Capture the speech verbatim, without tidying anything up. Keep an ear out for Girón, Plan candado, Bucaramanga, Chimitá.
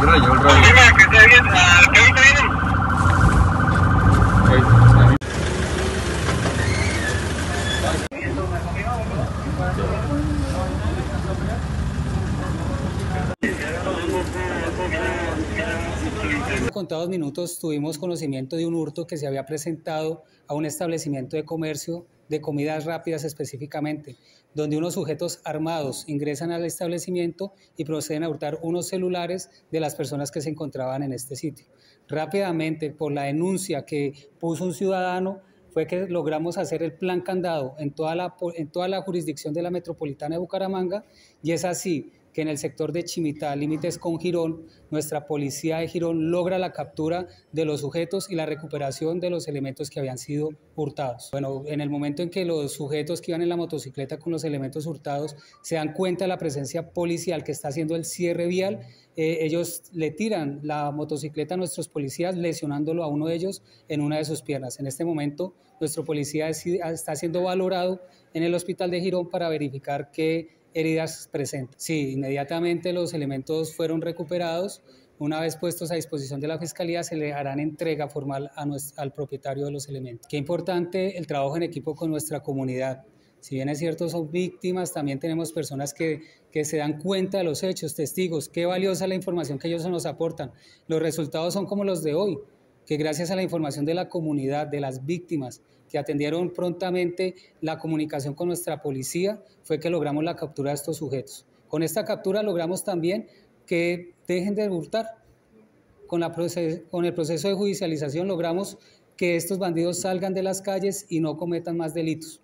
Yo no le llevo el radio. ¿Qué está bien? ¿Al que ahorita viene? En contados minutos tuvimos conocimiento de un hurto que se había presentado a un establecimiento de comercio de comidas rápidas específicamente, donde unos sujetos armados ingresan al establecimiento y proceden a hurtar unos celulares de las personas que se encontraban en este sitio. Rápidamente, por la denuncia que puso un ciudadano, fue que logramos hacer el plan candado en toda la, en toda la jurisdicción de la metropolitana de Bucaramanga, y es así que en el sector de Chimitá, límites con Girón, nuestra policía de Girón logra la captura de los sujetos y la recuperación de los elementos que habían sido hurtados. Bueno, en el momento en que los sujetos que iban en la motocicleta con los elementos hurtados se dan cuenta de la presencia policial que está haciendo el cierre vial, eh, ellos le tiran la motocicleta a nuestros policías, lesionándolo a uno de ellos en una de sus piernas. En este momento, nuestro policía está siendo valorado en el hospital de Girón para verificar que heridas presentes. Sí, inmediatamente los elementos fueron recuperados. Una vez puestos a disposición de la Fiscalía, se le harán entrega formal a nuestro, al propietario de los elementos. Qué importante el trabajo en equipo con nuestra comunidad. Si bien es cierto, son víctimas, también tenemos personas que, que se dan cuenta de los hechos, testigos. Qué valiosa la información que ellos nos aportan. Los resultados son como los de hoy, que gracias a la información de la comunidad, de las víctimas, que atendieron prontamente la comunicación con nuestra policía, fue que logramos la captura de estos sujetos. Con esta captura logramos también que dejen de hurtar. Con, la proces- con el proceso de judicialización logramos que estos bandidos salgan de las calles y no cometan más delitos.